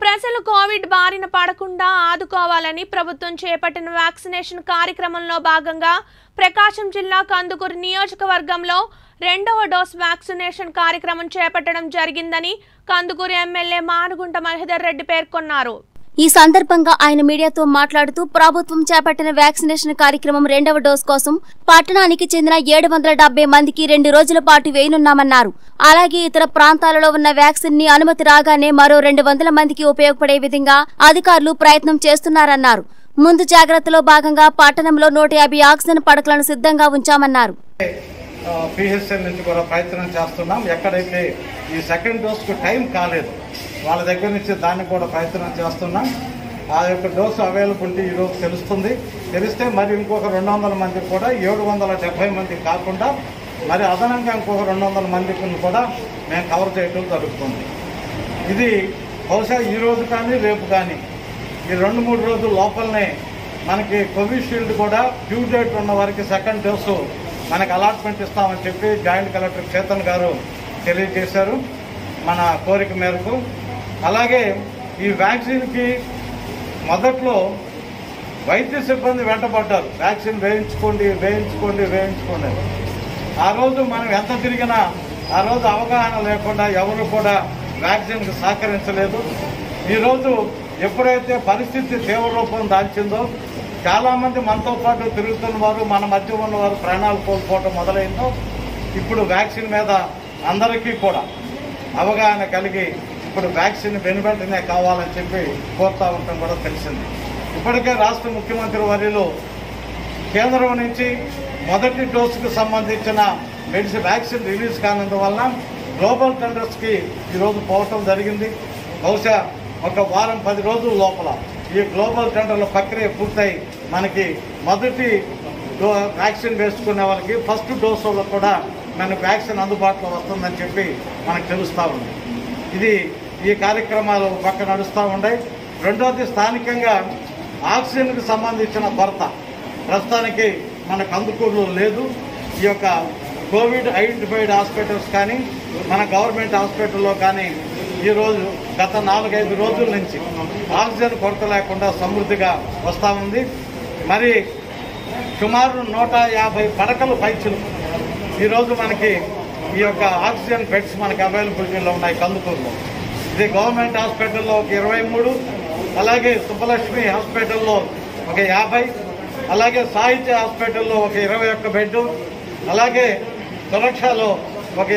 ప్రజలు కోవిడ్ బారిన పడకుండా ఆదుకోవాలని ప్రభుత్వం చేపట్టిన వ్యాక్సినేషన్ కార్యక్రమంలో భాగంగా ప్రకాశం జిల్లా కందుకూరు నియోజకవర్గంలో రెండవ డోస్ వ్యాక్సినేషన్ కార్యక్రమం చేపట్టడం జరిగిందని కందుకూరు ఎమ్మెల్యే మానుగుంట మహేదర్ రెడ్డి పేర్కొన్నారు। ఈ సందర్భంగా ఆయన మీడియాతో మాట్లాడుతూ ప్రభుత్వం చేపట్టిన వ్యాక్సినేషన్ కార్యక్రమం రెండవ డోస్ కోసం పట్టణానికి చెందిన 770 మందికి 2 రోజుల పాటు వేయనున్నామన్నారు। అలాగే ఇతర ప్రాంతాలలో ఉన్న వ్యాక్సిన్ ని అనుమతి రాగానే మరో 200 మందికి ఉపయోగపడే విధంగా అధికారులు ప్రయత్నం చేస్తున్నారన్నారు। ముందు జాగృతలో భాగంగా పట్టణంలో 150 ఆక్సిజన్ పడకలను సిద్ధంగా ఉంచామన్నారు। పిహెచ్ఎల్ నుంచి కూడా ప్రయత్నం చేస్తున్నాం। ఎక్కడైతే ఈ సెకండ్ డోస్ కు టైం కాలేదు వాళ్ళ దగ్గర నుంచి దాన్ని కూడా ప్రయత్నం చేస్తున్నాం। ఆ యొక్క డోసు అవైలబిలిటీ ఈరోజు తెలుస్తుంది। తెలిస్తే మరి ఇంకొక 200 మంది కూడా 770 మంది కాకుండా మరి అదనంగా ఇంకొక 200 మందికి కూడా మేము కవర్ చేయడం జరుగుతుంది। ఇది బహుశా ఈరోజు కానీ రేపు కానీ ఈ 2-3 రోజుల లోపలనే మనకి కోవిషీల్డ్ కూడా డ్యూ డేట్ ఉన్న వరకు సెకండ్ డోసు మనకు అలాట్మెంట్ ఇస్తామని చెప్పి జాయింట్ కలెక్టర్ చేతన్ గారు తెలియజేశారు మన కోరిక మేరకు। అలాగే ఈ వ్యాక్సిన్కి మొదట్లో వైద్య సిబ్బంది వెంటబడ్డారు వ్యాక్సిన్ వేయించుకోండి వేయించుకోండి వేయించుకోండి। ఆ రోజు మనం ఎంత తిరిగినా ఆ రోజు అవగాహన లేకుండా ఎవరు కూడా వ్యాక్సిన్కి సహకరించలేదు। ఈరోజు ఎప్పుడైతే పరిస్థితి తీవ్రరూపం దాల్చిందో చాలామంది మనతో పాటు తిరుగుతున్న వారు మన మధ్య ఉన్నవారు ప్రాణాలు కోల్పోవటం మొదలైందో ఇప్పుడు వ్యాక్సిన్ మీద అందరికీ కూడా అవగాహన కలిగి ఇప్పుడు వ్యాక్సిన్ వెనువెంటనే కావాలని చెప్పి కోరుతా ఉండటం కూడా తెలిసింది। ఇప్పటికే రాష్ట్ర ముఖ్యమంత్రి వర్యులు కేంద్రం నుంచి మొదటి డోసుకు సంబంధించిన మెడిసిన్ వ్యాక్సిన్ రిలీజ్ కానందువల్ల గ్లోబల్ టెండర్స్కి ఈరోజు పోవటం జరిగింది। బహుశా ఒక 10 రోజుల లోపల ఈ గ్లోబల్ టెండర్ల ప్రక్రియ పూర్తయి మనకి మొదటి వ్యాక్సిన్ వేసుకునే వాళ్ళకి ఫస్ట్ డోసు వాళ్ళకు కూడా మన వ్యాక్సిన్ అందుబాటులో వస్తుందని చెప్పి మనకు తెలుస్తూ ఉంది। ఇది ఈ కార్యక్రమాలు పక్క నడుస్తూ ఉన్నాయి। రెండవది స్థానికంగా ఆక్సిజన్కి సంబంధించిన కొరత ప్రస్తుతానికి మన కందుకూరులో లేదు। ఈ యొక్క కోవిడ్ ఐడెంటిఫైడ్ హాస్పిటల్స్ కానీ మన గవర్నమెంట్ హాస్పిటల్లో కానీ ఈరోజు గత 4-5 రోజుల నుంచి ఆక్సిజన్ కొరత లేకుండా సమృద్ధిగా వస్తూ ఉంది। మరి సుమారు 150 పడకలు పైచులు ఈరోజు మనకి ఈ యొక్క ఆక్సిజన్ బెడ్స్ మనకు అవైలబిలిటీలో ఉన్నాయి కందుకూరులో। ఇది గవర్నమెంట్ హాస్పిటల్లో ఒక 23, అలాగే సుబ్బలక్ష్మి హాస్పిటల్లో ఒక 50, అలాగే సాహిత్య హాస్పిటల్లో ఒక 21 బెడ్, అలాగే సురక్షలో ఒక